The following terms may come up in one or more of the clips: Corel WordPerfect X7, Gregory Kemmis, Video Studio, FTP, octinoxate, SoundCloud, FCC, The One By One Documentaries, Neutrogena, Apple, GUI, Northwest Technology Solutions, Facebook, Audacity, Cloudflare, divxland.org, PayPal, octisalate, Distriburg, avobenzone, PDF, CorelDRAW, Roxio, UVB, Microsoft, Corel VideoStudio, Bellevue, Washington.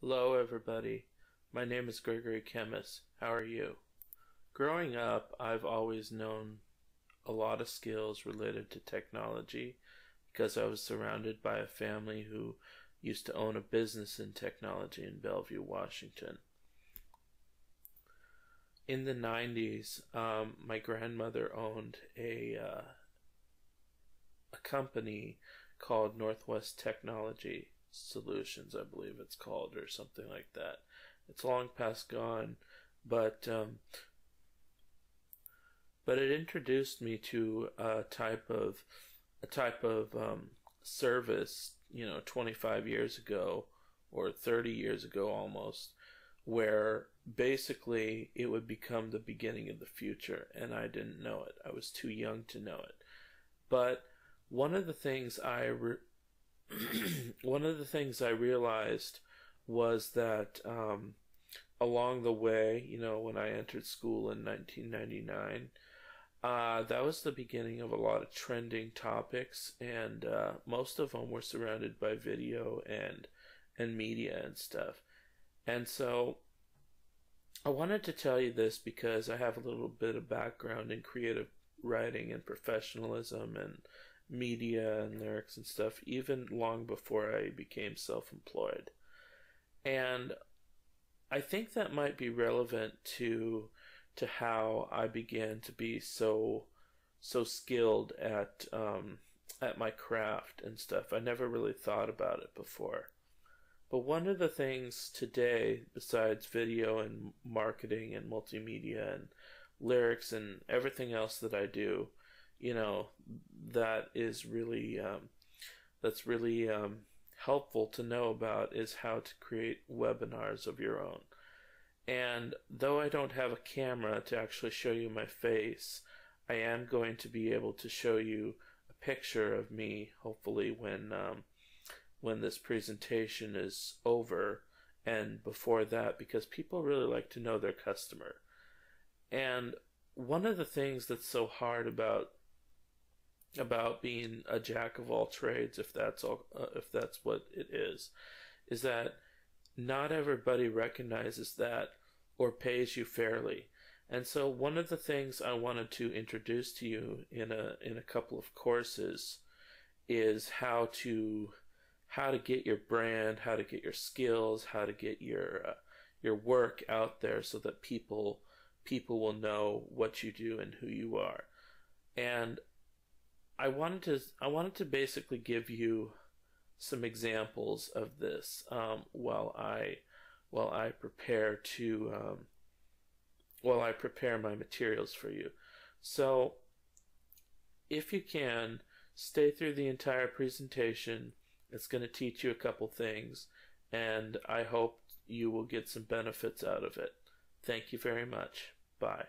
Hello everybody, my name is Gregory Kemmis. How are you? Growing up, I've always known a lot of skills related to technology because I was surrounded by a family who used to own a business in technology in Bellevue, Washington. In the 90s, my grandmother owned a company called Northwest Technology Solutions, I believe it's called, or something like that. It's long past gone, but it introduced me to a type of service, you know, 25 years ago or 30 years ago almost, where basically it would become the beginning of the future, and I didn't know it. I was too young to know it. But one of the things I realized was that along the way, you know, when I entered school in 1999, that was the beginning of a lot of trending topics, and most of them were surrounded by video and media and stuff. And so I wanted to tell you this because I have a little bit of background in creative writing and professionalism and media and lyrics and stuff, even long before I became self-employed. And I think that might be relevant to how I began to be so skilled at my craft and stuff. I never really thought about it before. But one of the things today, besides video and marketing and multimedia and lyrics and everything else that I do, you know, that is really helpful to know about is how to create webinars of your own. And though I don't have a camera to actually show you my face, I am going to be able to show you a picture of me, hopefully when this presentation is over and before that, because people really like to know their customer. And one of the things that's so hard about being a jack of all trades, if that's what it is that not everybody recognizes that or pays you fairly. And so one of the things I wanted to introduce to you in a couple of courses is how to get your brand, how to get your skills, how to get your work out there so that people will know what you do and who you are. And I wanted to basically give you some examples of this while I prepare to while I prepare my materials for you. So if you can stay through the entire presentation, it's going to teach you a couple things, and I hope you will get some benefits out of it. Thank you very much. Bye.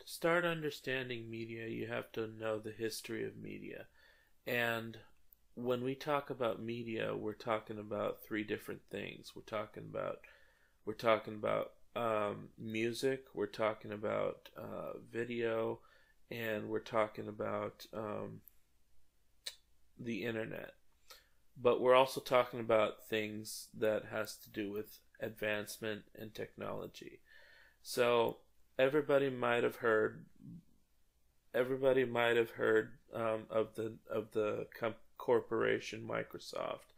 To start understanding media, you have to know the history of media. And when we talk about media, we're talking about three different things. We're talking about music, we're talking about video, and we're talking about the internet. But we're also talking about things that has to do with advancement and technology. So everybody might have heard of the corporation Microsoft,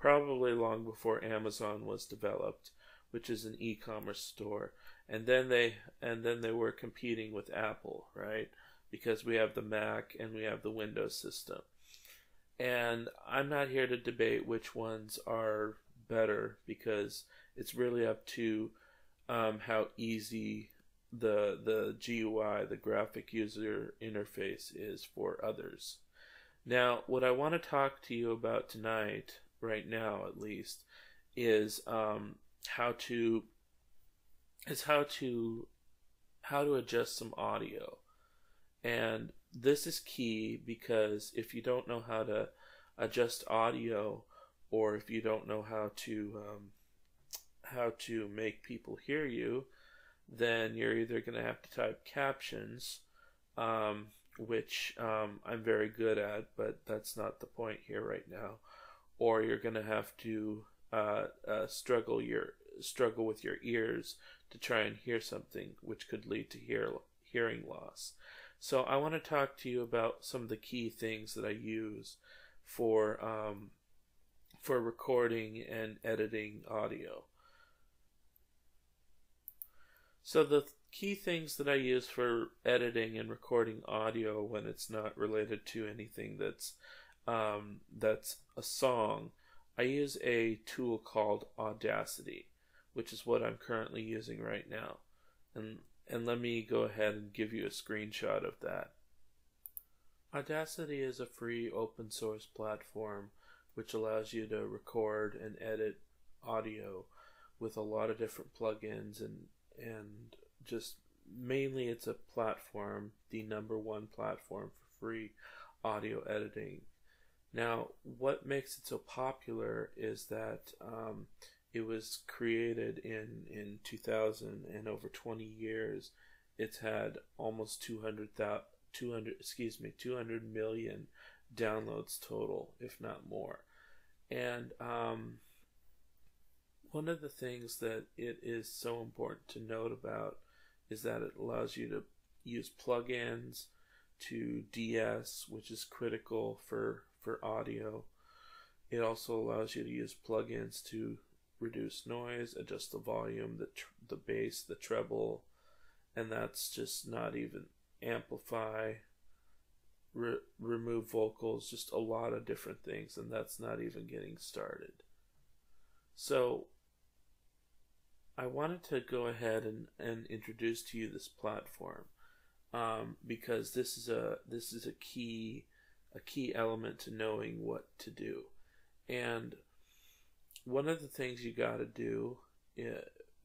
probably long before Amazon was developed, which is an e-commerce store. And then they were competing with Apple, right? Because we have the Mac and we have the Windows system. And I'm not here to debate which ones are better, because it's really up to how easy the GUI, the graphic user interface, is for others. Now, what I want to talk to you about tonight, right now at least, is how to adjust some audio. And this is key, because if you don't know how to adjust audio, or if you don't know how to make people hear you, then you're either going to have to type captions, which I'm very good at, but that's not the point here right now, or you're going to have to struggle with your ears to try and hear something, which could lead to hearing loss. So I want to talk to you about some of the key things that I use for recording and editing audio. So the key things that I use for editing and recording audio when it's not related to anything that's a song, I use a tool called Audacity, which is what I'm currently using right now. And let me go ahead and give you a screenshot of that. Audacity is a free open source platform which allows you to record and edit audio with a lot of different plugins, and just mainly it's a platform, the #1 platform for free audio editing. Now, what makes it so popular is that it was created in 2000, and over 20 years, it's had almost 200 million downloads total, if not more. And one of the things that it is so important to note about is that it allows you to use plugins to de-ess, which is critical for audio. It also allows you to use plugins to reduce noise, adjust the volume, the bass, the treble, and that's just not even amplify, remove vocals, just a lot of different things, and that's not even getting started. So I wanted to go ahead and introduce to you this platform, because this is a key element to knowing what to do. And one of the things you got to do,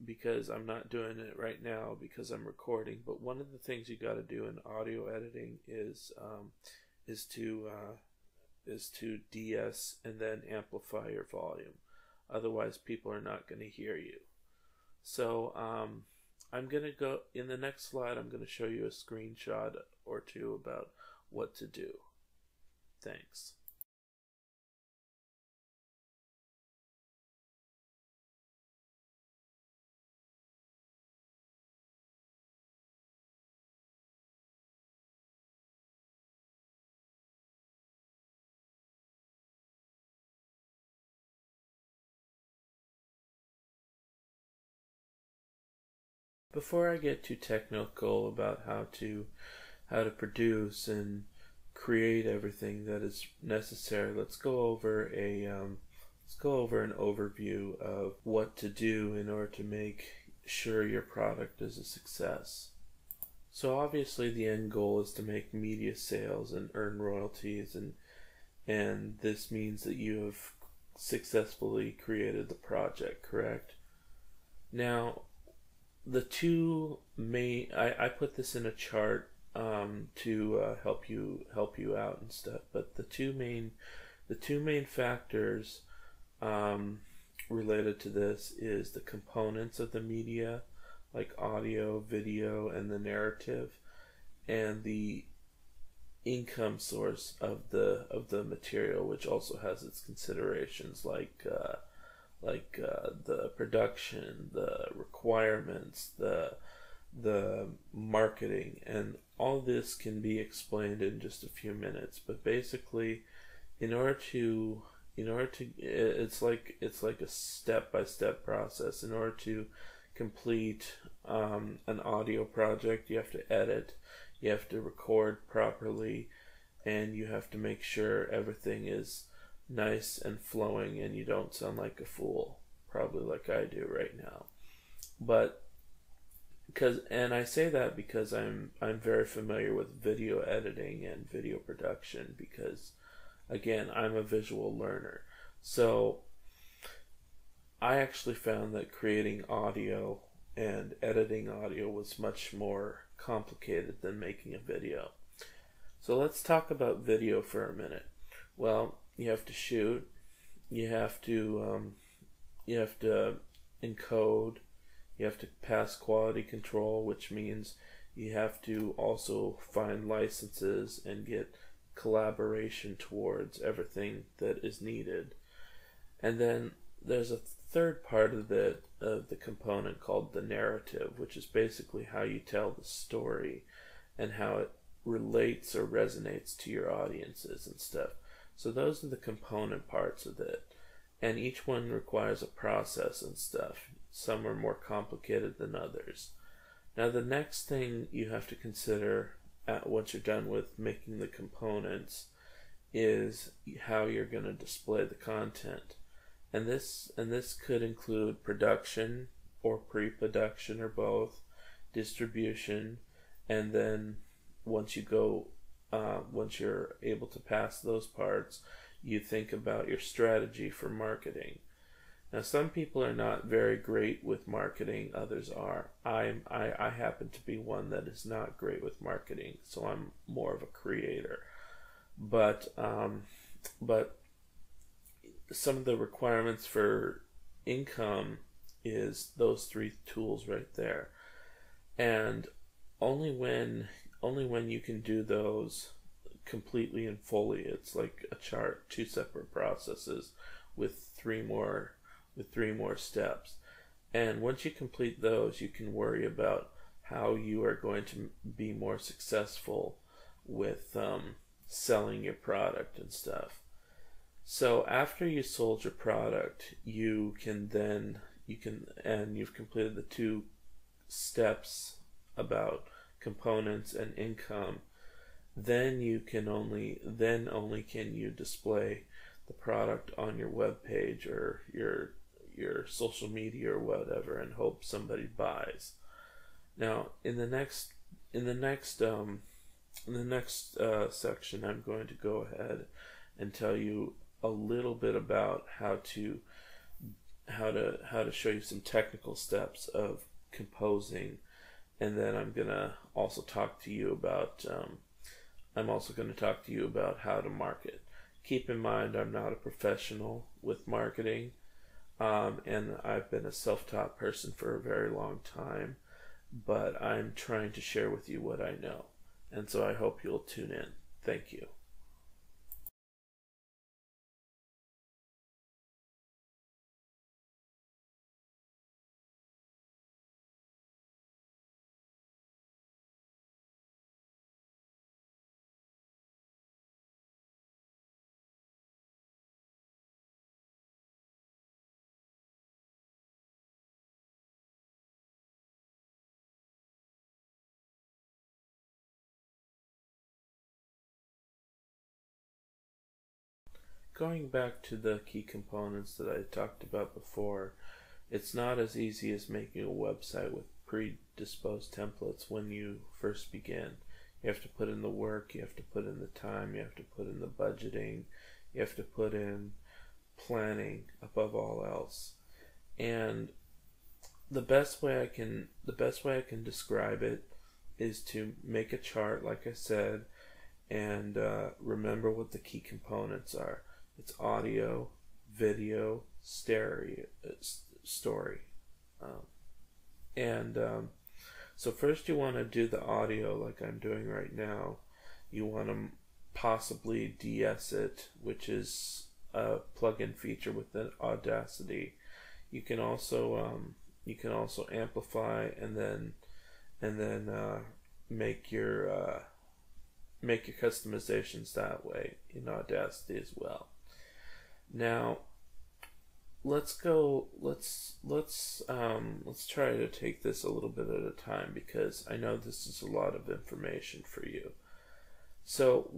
because I'm not doing it right now because I'm recording, but one of the things you got to do in audio editing is to de-ess and then amplify your volume. Otherwise, people are not going to hear you. So I'm going to go in the next slide. I'm going to show you a screenshot or two about what to do. Thanks. Before I get too technical about how to produce and create everything that is necessary, let's go over an overview of what to do in order to make sure your product is a success. So obviously the end goal is to make media sales and earn royalties, and this means that you have successfully created the project, correct? Now, the two main, I put this in a chart to help you out and stuff, but the two main factors related to this is the components of the media, like audio, video, and the narrative, and the income source of the material, which also has its considerations like the production, the requirements, the marketing, and all this can be explained in just a few minutes. But basically, in order to it's like a step-by-step process. In order to complete an audio project, you have to edit, you have to record properly, and you have to make sure everything is nice and flowing and you don't sound like a fool, probably like I do right now. But I say that because I'm very familiar with video editing and video production, because again, I'm a visual learner. So I actually found that creating audio and editing audio was much more complicated than making a video. So let's talk about video for a minute. Well, you have to shoot, you have to encode, you have to pass quality control, which means you have to also find licenses and get collaboration towards everything that is needed. And then there's a third part of the component called the narrative, which is basically how you tell the story and how it relates or resonates to your audiences and stuff. So those are the component parts of it, and each one requires a process and stuff. Some are more complicated than others. Now the next thing you have to consider once you're done with making the components is how you're going to display the content. And this could include production or pre-production or both, distribution, and then once you're able to pass those parts, you think about your strategy for marketing. Now, some people are not very great with marketing, others are. I happen to be one that is not great with marketing, so I'm more of a creator. But some of the requirements for income is those three tools right there, and only when you can do those completely and fully, it's like a chart, two separate processes with three more steps. And once you complete those, you can worry about how you are going to be more successful with selling your product and stuff. So after you sold your product, you've completed the 2 steps about components and income, then only can you display the product on your web page or your social media or whatever and hope somebody buys. Now in the next section, I'm going to go ahead and tell you a little bit about how to show you some technical steps of composing, and then I'm also going to talk to you about how to market. Keep in mind, I'm not a professional with marketing, and I've been a self-taught person for a very long time, but I'm trying to share with you what I know, and so I hope you'll tune in. Thank you. Going back to the key components that I talked about before, it's not as easy as making a website with predisposed templates when you first begin. You have to put in the work, you have to put in the time, you have to put in the budgeting, you have to put in planning above all else. And the best way I can describe it is to make a chart, like I said, and remember what the key components are. It's audio, video, stereo, story. So first you want to do the audio like I'm doing right now. You want to possibly de-ess it, which is a plug-in feature within Audacity. You can also amplify and then make your customizations that way in Audacity as well. Now let's try to take this a little bit at a time, because I know this is a lot of information for you. So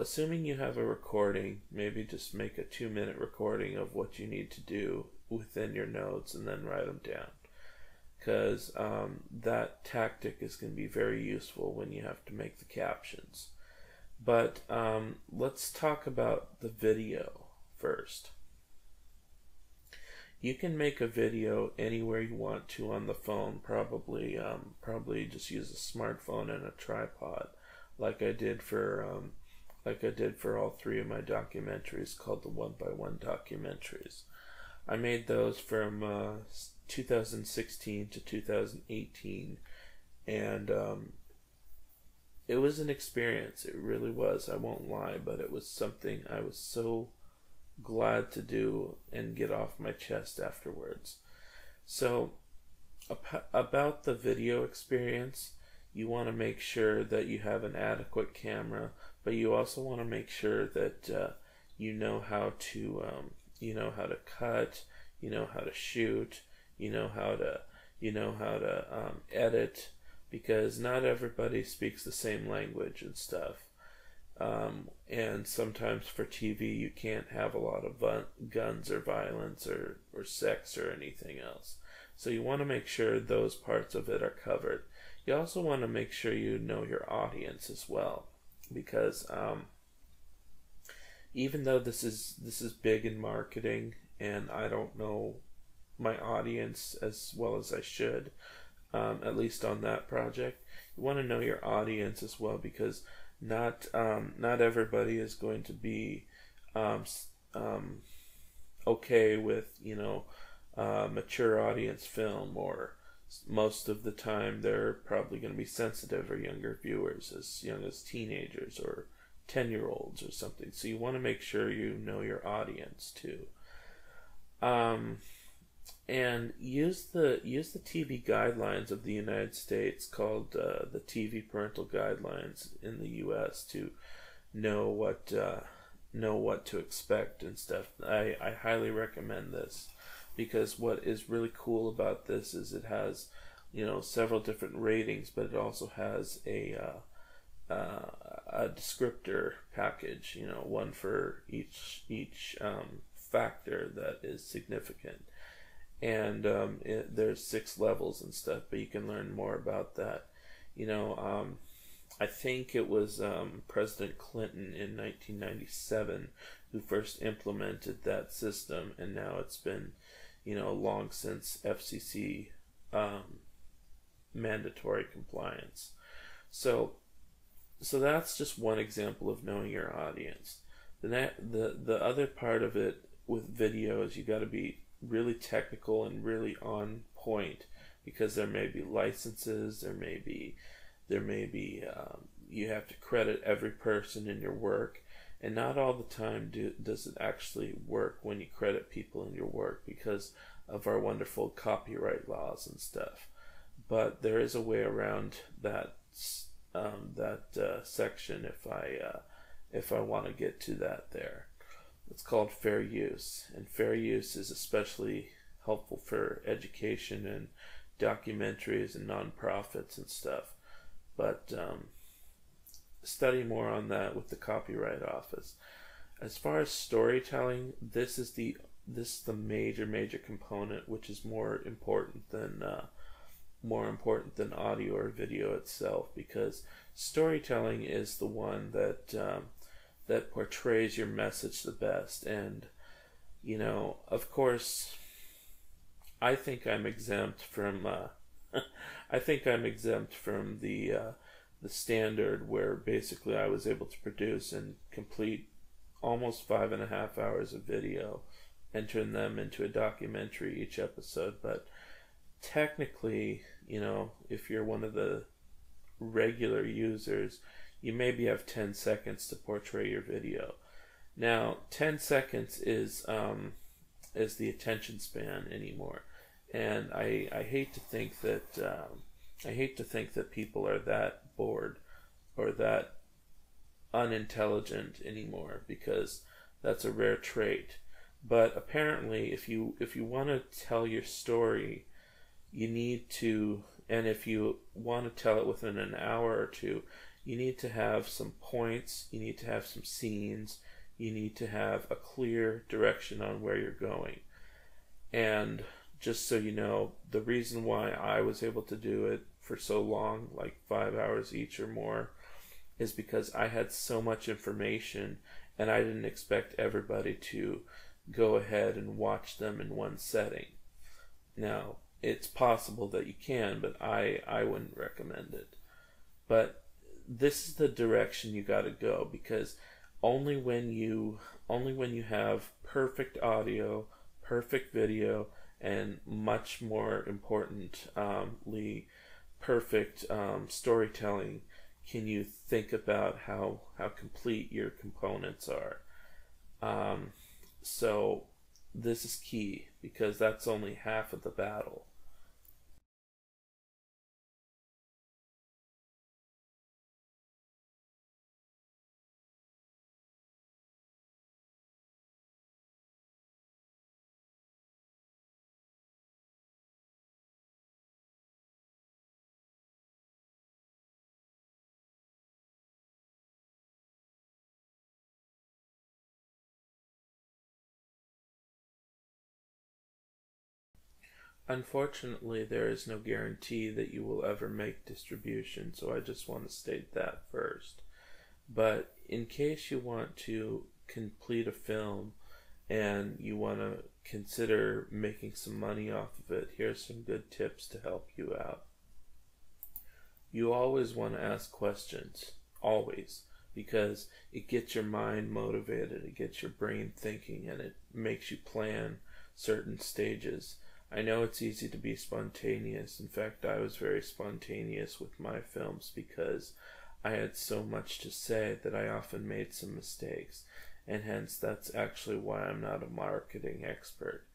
assuming you have a recording, maybe just make a 2-minute recording of what you need to do within your notes and then write them down, because that tactic is going to be very useful when you have to make the captions. But let's talk about the video first. You can make a video anywhere you want to on the phone, probably just use a smartphone and a tripod, like I did for all three of my documentaries called the One by One Documentaries. I made those from 2016 to 2018, and it was an experience. It really was, I won't lie, but it was something I was so glad to do and get off my chest afterwards. So about the video experience, you want to make sure that you have an adequate camera, but you also want to make sure that you know how to cut, you know how to shoot, you know how to edit, because not everybody speaks the same language and stuff. And sometimes for TV you can't have a lot of guns or violence or sex or anything else. So you want to make sure those parts of it are covered. You also want to make sure you know your audience as well, because even though this is big in marketing and I don't know my audience as well as I should, at least on that project, you want to know your audience as well, because not everybody is going to be okay with mature audience film, or most of the time they're probably going to be sensitive or younger viewers, as young as teenagers or 10-year-olds or something. So you want to make sure you know your audience too, and use the TV guidelines of the United States, called the TV parental guidelines in the US, to know what to expect and stuff. I highly recommend this, because what is really cool about this is it has several different ratings, but it also has a descriptor package, one for each factor that is significant. And there's 6 levels and stuff, but you can learn more about that. I think it was President Clinton in 1997 who first implemented that system, and now it's been, long since FCC mandatory compliance. So that's just one example of knowing your audience. The other part of it with video is you got to be really technical and really on point, because there may be licenses, there may be you have to credit every person in your work, and not all the time does it actually work when you credit people in your work, because of our wonderful copyright laws and stuff. But there is a way around that section if I want to get to that there. It's called fair use, and fair use is especially helpful for education and documentaries and nonprofits and stuff. But study more on that with the Copyright Office. As far as storytelling, this is the major component, which is more important than audio or video itself, because storytelling is the one that that portrays your message the best. And of course I think I'm exempt from the standard where basically I was able to produce and complete almost 5.5 hours of video and turn them into a documentary each episode. But technically, you know, if you're one of the regular users, you maybe have 10 seconds to portray your video. Now, 10 seconds is the attention span anymore, and I hate to think that people are that bored or that unintelligent anymore, because that's a rare trait. But apparently, if you want to tell your story, you need to, and if you want to tell it within an hour or two, you need to have some points, you need to have some scenes, you need to have a clear direction on where you're going. And just so you know, the reason why I was able to do it for so long, like 5 hours each or more, is because I had so much information and I didn't expect everybody to go ahead and watch them in one setting. Now, it's possible that you can, but I wouldn't recommend it. But this is the direction you gotta go, because only when you have perfect audio, perfect video, and much more importantly, perfect storytelling, can you think about how complete your components are. So this is key, because that's only half of the battle. Unfortunately, there is no guarantee that you will ever make distribution, so I just want to state that first. But in case you want to complete a film and you want to consider making some money off of it, here's some good tips to help you out. You always want to ask questions, always, because it gets your mind motivated, it gets your brain thinking, and it makes you plan certain stages. I know it's easy to be spontaneous. In fact, I was very spontaneous with my films because I had so much to say that I often made some mistakes, and hence that's actually why I'm not a marketing expert.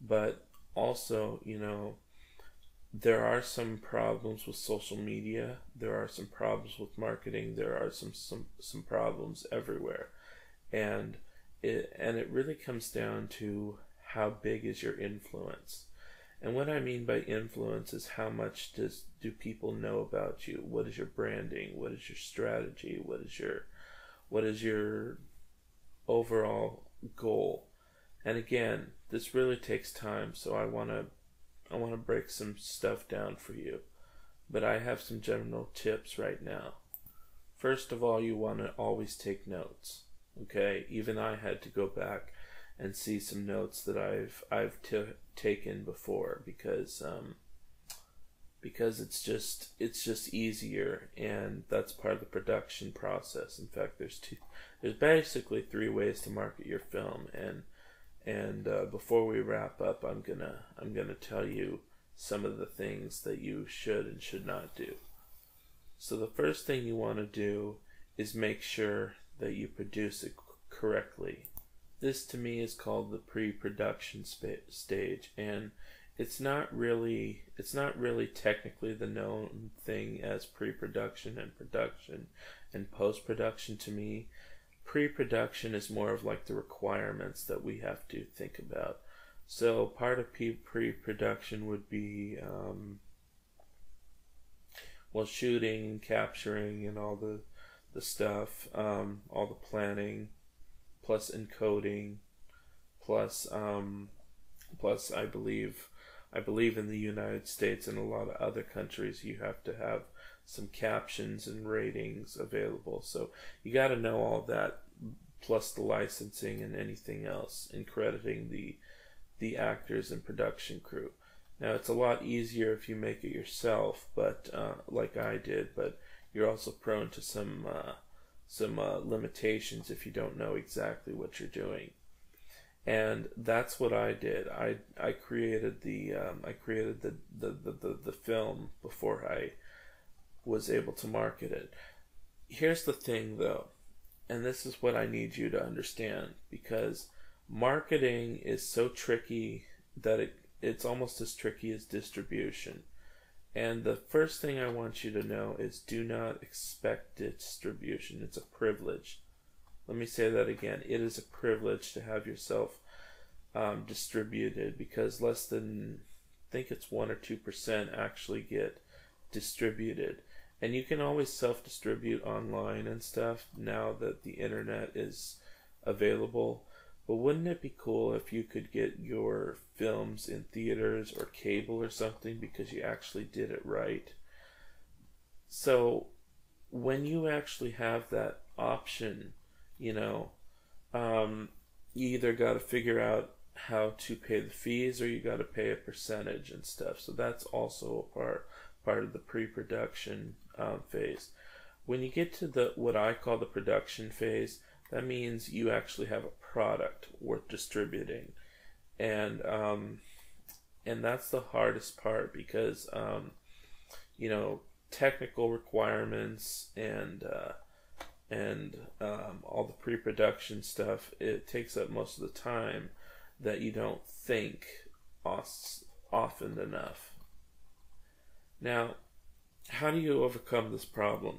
But also, you know, there are some problems with social media, there are some problems with marketing, there are some problems everywhere, and it really comes down to how big is your influence. And what I mean by influence is how much do people know about you? What is your branding? What is your strategy? What is your overall goal? And again, this really takes time, so I wanna break some stuff down for you. But I have some general tips right now. First of all, you wanna always take notes. Okay? Even I had to go back and see some notes that I've taken before, because it's just easier, and that's part of the production process. In fact, there's basically three ways to market your film, and before we wrap up, I'm gonna tell you some of the things that you should and should not do. So the first thing you want to do is make sure that you produce it correctly. This to me is called the pre-production stage, and it's not really technically the known thing as pre-production and production and post-production. To me, pre-production is more of like the requirements that we have to think about. So part of pre-production would be shooting, capturing, and all the stuff, all the planning, plus encoding, plus I believe in the United States and a lot of other countries you have to have some captions and ratings available. So you got to know all that, plus the licensing and anything else, and crediting the actors and production crew. Now, it's a lot easier if you make it yourself, but like I did, but you're also prone to some limitations if you don't know exactly what you're doing. And that's what I did. I created the film before I was able to market it. Here's the thing, though, and this is what I need you to understand, because marketing is so tricky that it's almost as tricky as distribution. And the first thing I want you to know is do not expect distribution. It's a privilege. Let me say that again. It is a privilege to have yourself distributed, because less than, I think it's 1 or 2% actually get distributed. And you can always self-distribute online and stuff now that the internet is available. But wouldn't it be cool if you could get your films in theaters or cable or something because you actually did it right? So when you actually have that option, you know, you either got to figure out how to pay the fees or you got to pay a percentage and stuff. So that's also a part of the pre-production phase. When you get to the what I call the production phase, that means you actually have a product worth distributing, and that's the hardest part, because you know, technical requirements and all the pre-production stuff, it takes up most of the time that you don't think often enough. Now, how do you overcome this problem?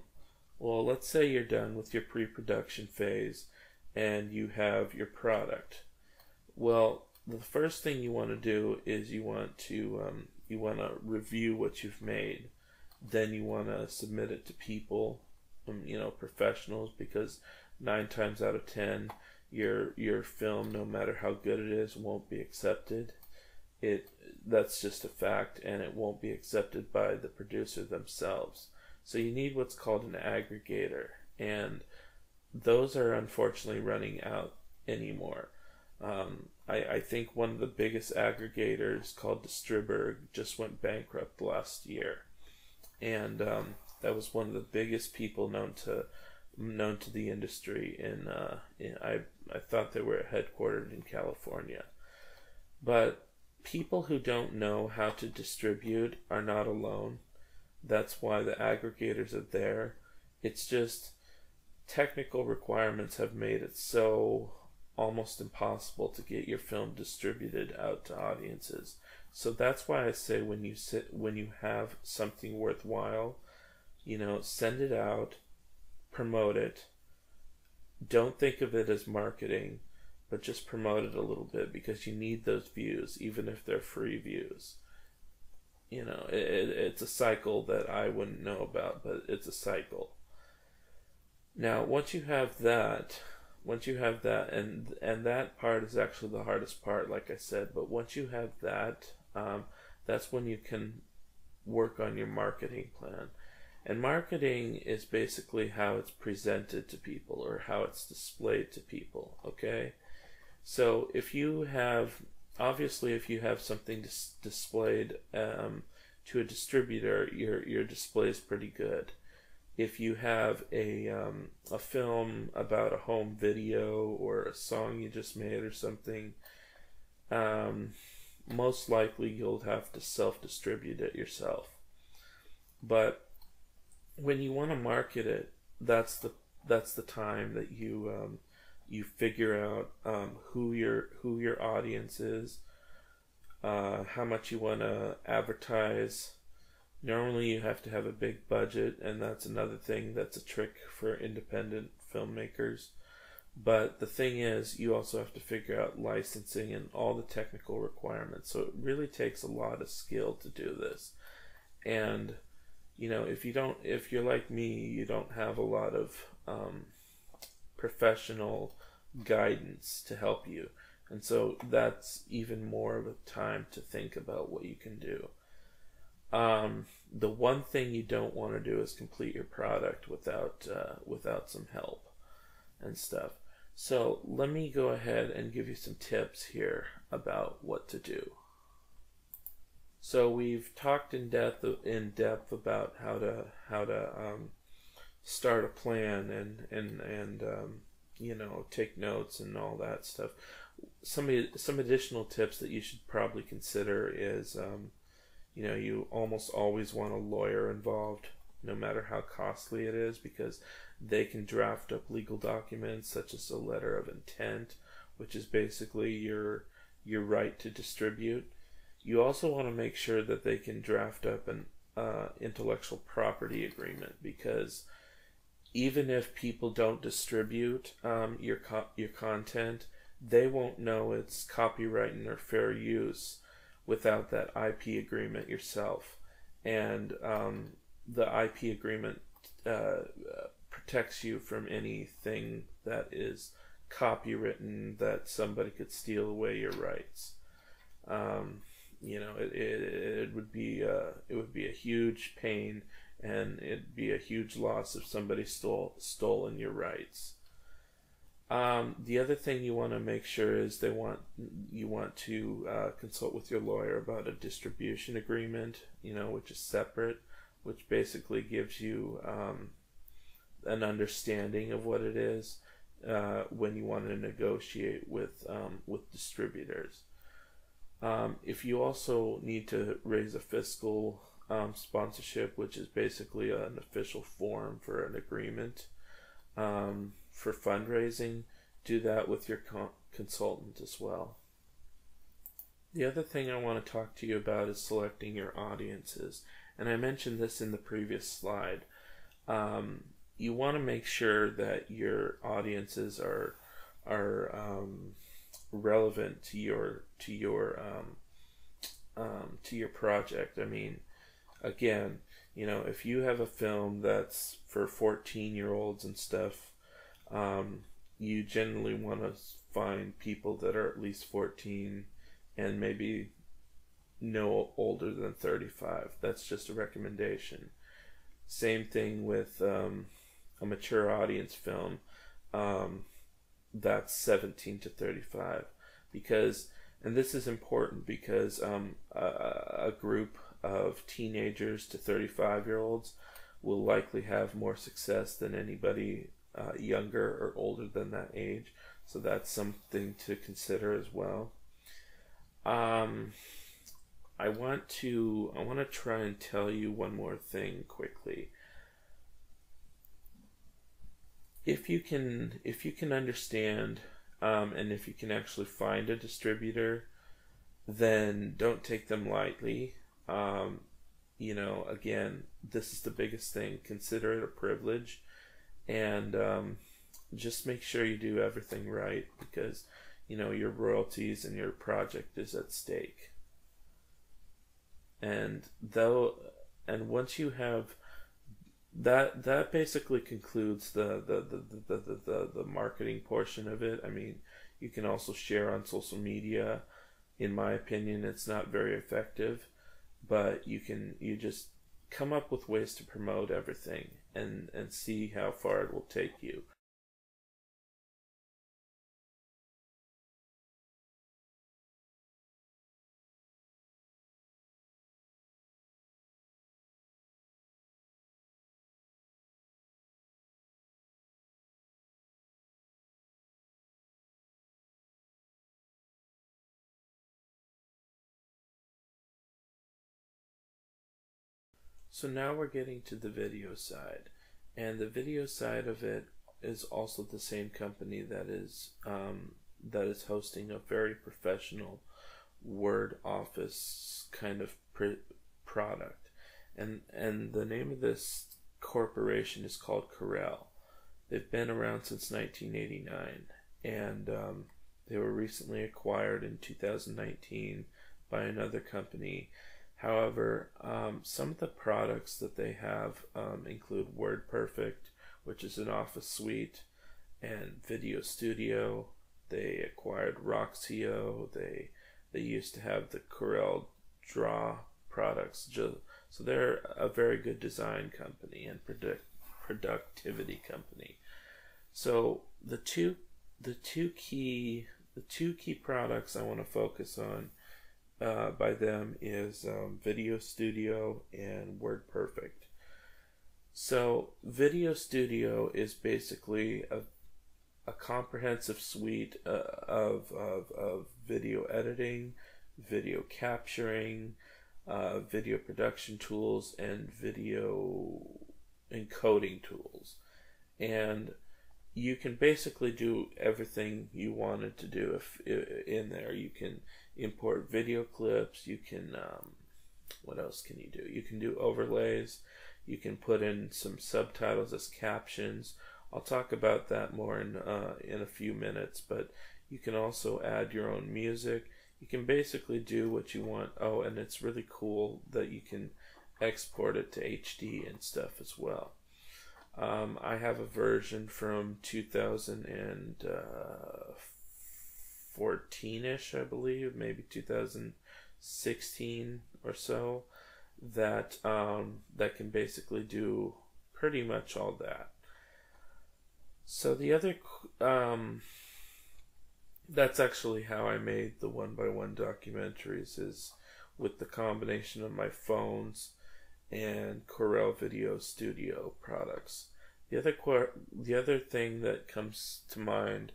Well, let's say you're done with your pre-production phase and you have your product. Well, the first thing you want to do is you want to review what you've made. Then you want to submit it to people, you know, professionals, because 9 times out of 10, your film, no matter how good it is, won't be accepted. That's just a fact, and it won't be accepted by the producer themselves. So you need what's called an aggregator, and those are unfortunately running out anymore. I think one of the biggest aggregators, called Distriburg, just went bankrupt last year, and that was one of the biggest people known to the industry. I thought they were headquartered in California, but people who don't know how to distribute are not alone. That's why the aggregators are there. It's just technical requirements have made it so almost impossible to get your film distributed out to audiences. So that's why I say when you have something worthwhile, you know, send it out, promote it. Don't think of it as marketing, but just promote it a little bit, because you need those views, even if they're free views. You know, it's a cycle that I wouldn't know about, but it's a cycle. Now, once you have that, and that part is actually the hardest part, like I said, but once you have that, that's when you can work on your marketing plan. And marketing is basically how it's presented to people, or how it's displayed to people, okay? So obviously if you have something displayed to a distributor, your display is pretty good. If you have a film about a home video or a song you just made or something, most likely you'll have to self-distribute it yourself. But when you want to market it, that's the time that you you figure out who your audience is, how much you want to advertise. Normally you have to have a big budget, and that's another thing that's a trick for independent filmmakers. But the thing is, you also have to figure out licensing and all the technical requirements. So it really takes a lot of skill to do this. And you know, if you're like me, you don't have a lot of professional guidance to help you, and so that's even more of a time to think about what you can do. The one thing you don't want to do is complete your product without some help and stuff. So let me go ahead and give you some tips here about what to do. So we've talked in depth about how to start a plan and you know, take notes and all that stuff. Some additional tips that you should probably consider is you know, you almost always want a lawyer involved, no matter how costly it is, because they can draft up legal documents such as a letter of intent, which is basically your right to distribute. You also want to make sure that they can draft up an intellectual property agreement, because even if people don't distribute your content, they won't know it's copyright or fair use without that IP agreement yourself. And the IP agreement protects you from anything that is copywritten that somebody could steal away your rights. You know, it would be a huge pain, and it'd be a huge loss if somebody stolen your rights. The other thing you want to make sure is you want to consult with your lawyer about a distribution agreement, you know, which is separate, which basically gives you an understanding of what it is when you want to negotiate with distributors. If you also need to raise a fiscal sponsorship, which is basically an official form for an agreement for fundraising, do that with your consultant as well. The other thing I want to talk to you about is selecting your audiences. And I mentioned this in the previous slide. You want to make sure that your audiences are relevant to your project. I mean, again, you know, if you have a film that's for 14-year-olds and stuff, you generally want to find people that are at least 14 and maybe no older than 35. That's just a recommendation. Same thing with a mature audience film. That's 17 to 35, because, and this is important, because a group of teenagers to 35-year-olds will likely have more success than anybody younger or older than that age. So that's something to consider as well. I want to try and tell you one more thing quickly. If you can understand, and if you can actually find a distributor, then don't take them lightly. You know, again, this is the biggest thing. Consider it a privilege, and just make sure you do everything right, because, you know, your royalties and your project is at stake. And once you have that, that basically concludes the marketing portion of it. I mean, you can also share on social media. In my opinion, it's not very effective, but you just come up with ways to promote everything and see how far it will take you. So now we're getting to the video side, and the video side of it is also the same company that is hosting a very professional Word Office kind of product, and the name of this corporation is called Corel. They've been around since 1989, and they were recently acquired in 2019 by another company. However, some of the products that they have include WordPerfect, which is an office suite, and Video Studio. They acquired Roxio. They used to have the CorelDRAW products. So they're a very good design company and productivity company. So the two key products I want to focus on by them is Video Studio and WordPerfect. So Video Studio is basically a comprehensive suite of video editing, video capturing, video production tools, and video encoding tools. And you can basically do everything you wanted to do in there. You can import video clips. You can, what else can you do? You can do overlays. You can put in some subtitles as captions. I'll talk about that more in a few minutes, but you can also add your own music. You can basically do what you want. Oh, and it's really cool that you can export it to HD and stuff as well. I have a version from 2014-ish, I believe, maybe 2016 or so, that that can basically do pretty much all that. So the other, that's actually how I made the One by One Documentaries, is with the combination of my phones and Corel VideoStudio products. The other thing that comes to mind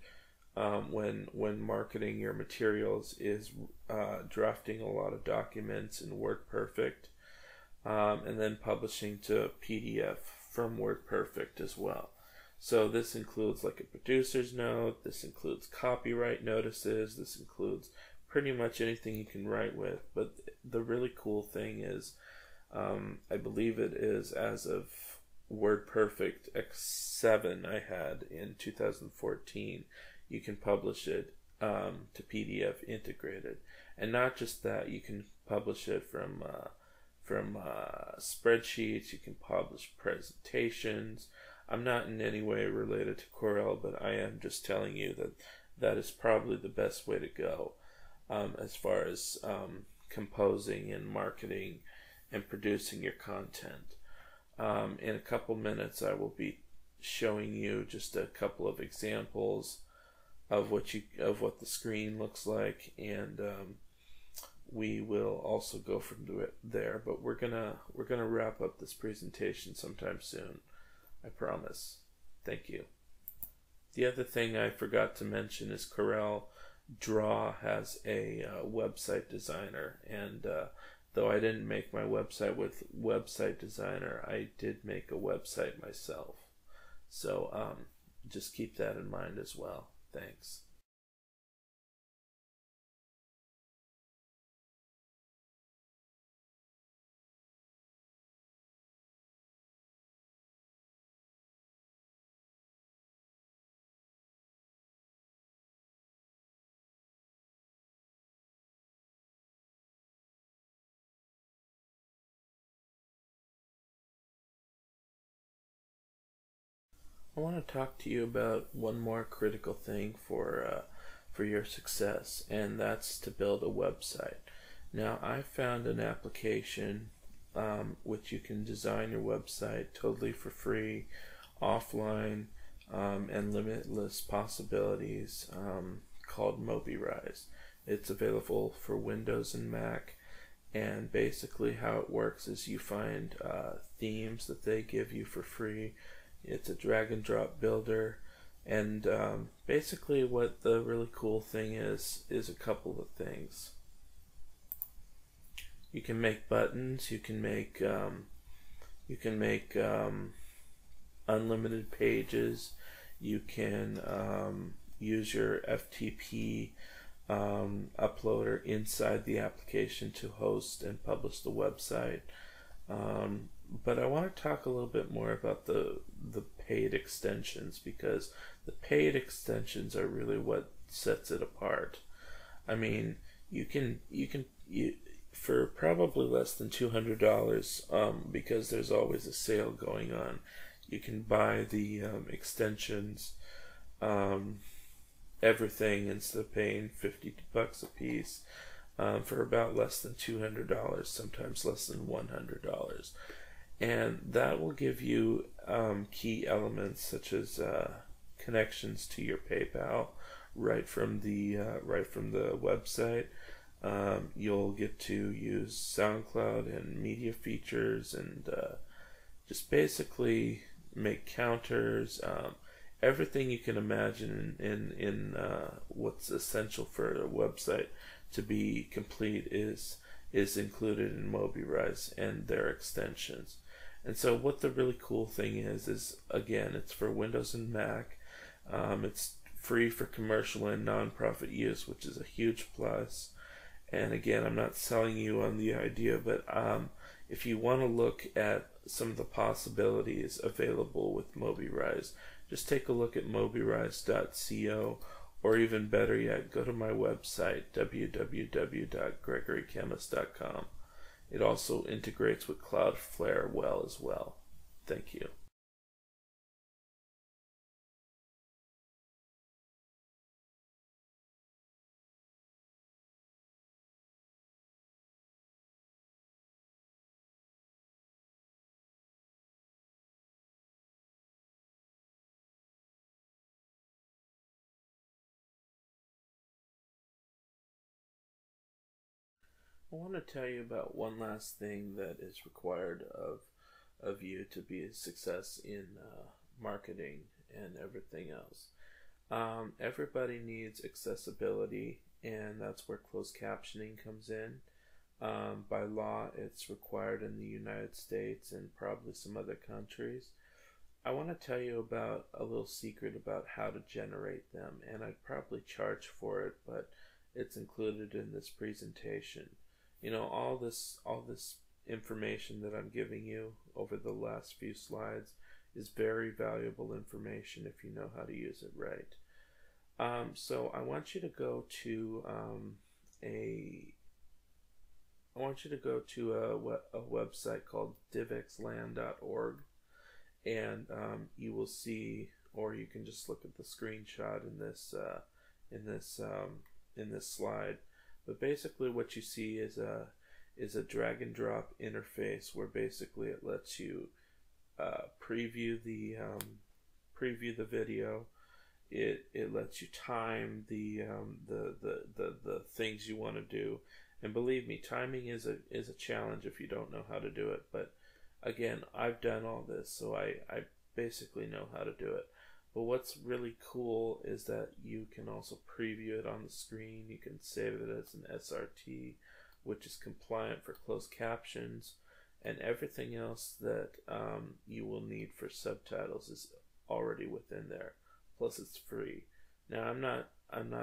when marketing your materials is drafting a lot of documents in WordPerfect, and then publishing to PDF from WordPerfect as well. So this includes like a producer's note, this includes copyright notices, this includes pretty much anything you can write with. But the really cool thing is, I believe it is as of WordPerfect X7 I had in 2014, you can publish it to PDF integrated. And not just that, you can publish it from spreadsheets, you can publish presentations. I'm not in any way related to Corel, but I am just telling you that that is probably the best way to go as far as composing and marketing and producing your content. In a couple minutes, I will be showing you just a couple of examples of what the screen looks like, and we will also go from there. But we're gonna wrap up this presentation sometime soon. I promise. Thank you. The other thing I forgot to mention is CorelDRAW has a website designer, and though I didn't make my website with website designer, I did make a website myself. So just keep that in mind as well. Thanks. I want to talk to you about one more critical thing for your success, and that's to build a website. Now, I found an application which you can design your website totally for free, offline, and limitless possibilities, called Mobirise. It's available for Windows and Mac, and basically how it works is you find themes that they give you for free. It's a drag and drop builder, and basically what the really cool thing is a couple of things. You can make buttons, you can make unlimited pages, you can use your FTP uploader inside the application to host and publish the website. But I want to talk a little bit more about the paid extensions, because the paid extensions are really what sets it apart. I mean, you can for probably less than $200, because there's always a sale going on, you can buy the extensions, everything, instead of paying $50 a piece, for about less than $200, sometimes less than $100. And that will give you key elements such as connections to your PayPal right from the website, You'll get to use SoundCloud and media features, and just basically make counters, everything you can imagine in what's essential for a website to be complete is included in Mobirise and their extensions. And so what the really cool thing is again, it's for Windows and Mac. It's free for commercial and nonprofit use, which is a huge plus. And again, I'm not selling you on the idea, but if you want to look at some of the possibilities available with Mobirise, just take a look at mobirise.co, or even better yet, go to my website, www.gregorykemmis.com. It also integrates with Cloudflare well as well. Thank you. I want to tell you about one last thing that is required of you to be a success in marketing and everything else. Everybody needs accessibility, and that's where closed captioning comes in. By law, it's required in the United States and probably some other countries. I want to tell you about a little secret about how to generate them, and I'd probably charge for it, but it's included in this presentation. You know, all this information that I'm giving you over the last few slides is very valuable information if you know how to use it right. So I want you to go to a website called divxland.org, and you will see, or you can just look at the screenshot in this slide. But basically what you see is a drag and drop interface where basically it lets you preview the video. It lets you time the things you want to do. And believe me, timing is a challenge if you don't know how to do it. But again, I've done all this, so I basically know how to do it. But what's really cool is that you can also preview it on the screen. You can save it as an SRT, which is compliant for closed captions, and everything else that you will need for subtitles is already within there. Plus, it's free. Now, I'm not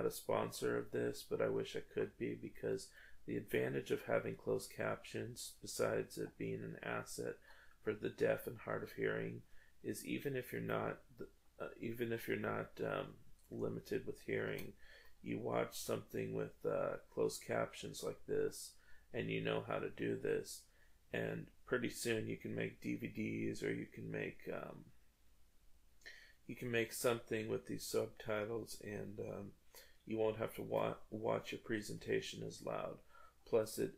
a sponsor of this, but I wish I could be, because the advantage of having closed captions, besides it being an asset for the deaf and hard of hearing, is even if you're not limited with hearing, you watch something with closed captions like this, and you know how to do this, and pretty soon you can make DVDs, or you can make something with these subtitles, and you won't have to watch your presentation as loud. Plus, it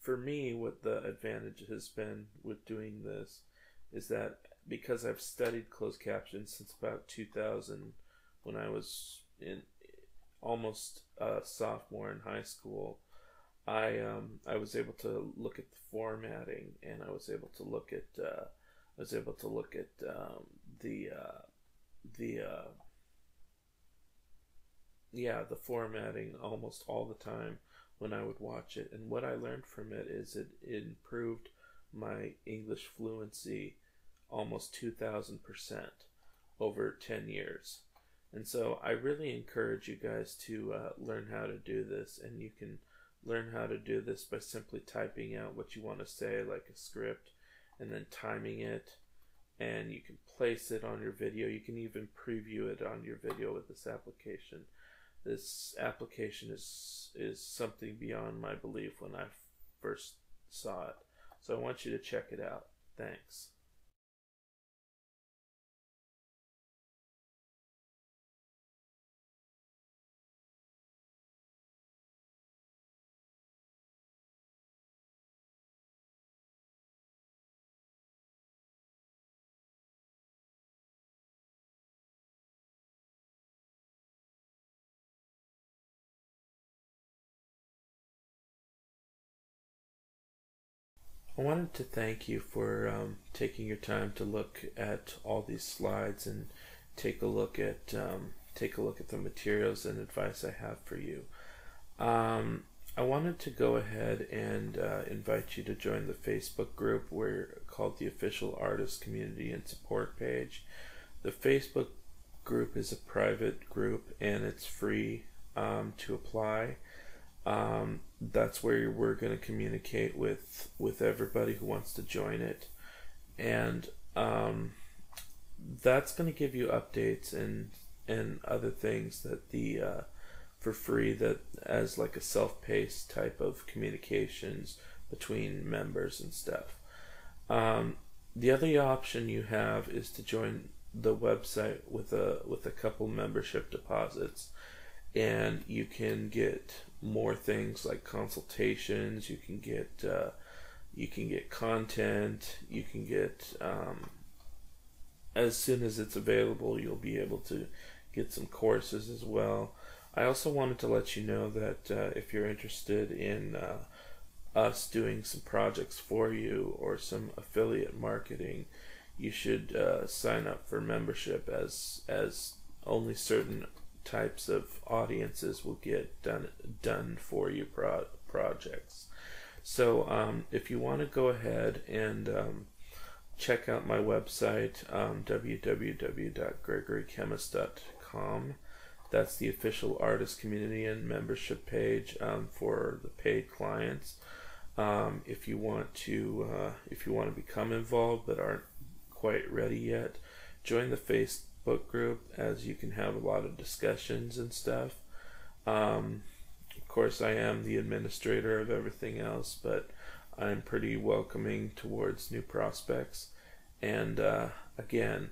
for me, what the advantage has been with doing this is that, because I've studied closed captions since about 2000, when I was in almost a sophomore in high school, I was able to look at the formatting, and I was able to look at the formatting almost all the time when I would watch it. And what I learned from it is it improved my English fluency almost 2,000% over 10 years. And so I really encourage you guys to learn how to do this, and you can learn how to do this by simply typing out what you want to say, like a script, and then timing it, and you can place it on your video. You can even preview it on your video with this application. This application is something beyond my belief when I first saw it. So I want you to check it out. Thanks. I wanted to thank you for taking your time to look at all these slides and take a look at the materials and advice I have for you. I wanted to go ahead and invite you to join the Facebook group called the Official Artist Community and Support Page. The Facebook group is a private group and it's free to apply. That's where we're going to communicate with everybody who wants to join it, and that's going to give you updates and other things that for free, that as like a self-paced type of communications between members and stuff. The other option you have is to join the website with a couple membership deposits, and you can get more things like consultations. You can get content. You can get as soon as it's available, you'll be able to get some courses as well. I also wanted to let you know that if you're interested in us doing some projects for you or some affiliate marketing, you should sign up for membership, as only certain types of audiences will get done for you projects. So if you want to go ahead and check out my website, www.gregorykemmis.com. That's the Official Artist Community and Membership page for the paid clients. If you want to become involved but aren't quite ready yet, join the Facebook group, as you can have a lot of discussions and stuff. Of course, I am the administrator of everything else, but I'm pretty welcoming towards new prospects. And again,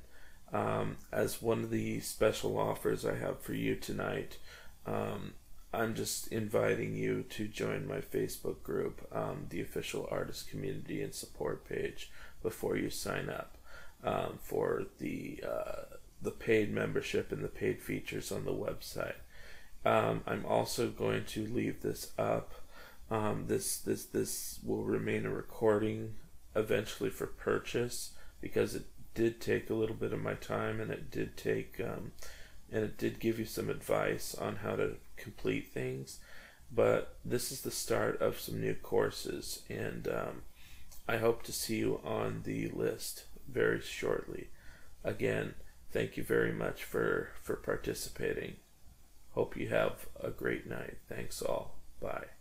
as one of the special offers I have for you tonight, I'm just inviting you to join my Facebook group, the Official Artist Community and Support Page, before you sign up for the paid membership and the paid features on the website. I'm also going to leave this up. This will remain a recording eventually for purchase, because it did take a little bit of my time, and it did take give you some advice on how to complete things. But this is the start of some new courses, and I hope to see you on the list very shortly. Again, thank you very much for participating. Hope you have a great night. Thanks all. Bye.